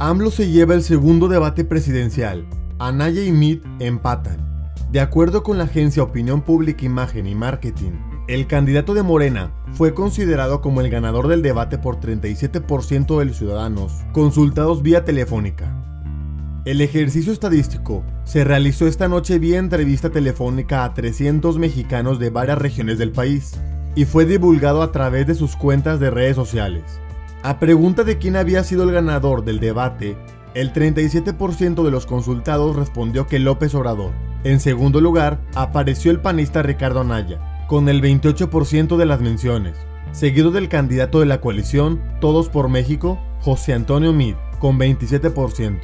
AMLO se lleva el segundo debate presidencial. Anaya y Meade empatan. De acuerdo con la agencia Opinión Pública Imagen y Marketing, el candidato de Morena fue considerado como el ganador del debate por 37% de los ciudadanos consultados vía telefónica. El ejercicio estadístico se realizó esta noche vía entrevista telefónica a 300 mexicanos de varias regiones del país y fue divulgado a través de sus cuentas de redes sociales. A pregunta de quién había sido el ganador del debate, el 37% de los consultados respondió que López Obrador. En segundo lugar, apareció el panista Ricardo Anaya, con el 28% de las menciones, seguido del candidato de la coalición Todos por México, José Antonio Meade, con 27%.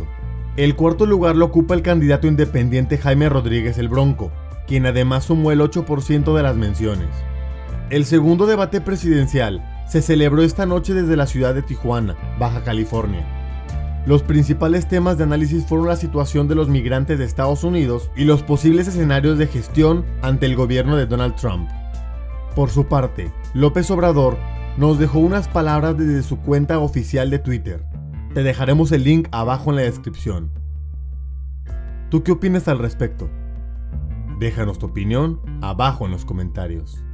El cuarto lugar lo ocupa el candidato independiente Jaime Rodríguez El Bronco, quien además sumó el 8% de las menciones. El segundo debate presidencial se celebró esta noche desde la ciudad de Tijuana, Baja California. Los principales temas de análisis fueron la situación de los migrantes de Estados Unidos y los posibles escenarios de gestión ante el gobierno de Donald Trump. Por su parte, López Obrador nos dejó unas palabras desde su cuenta oficial de Twitter. Te dejaremos el link abajo en la descripción. ¿Tú qué opinas al respecto? Déjanos tu opinión abajo en los comentarios.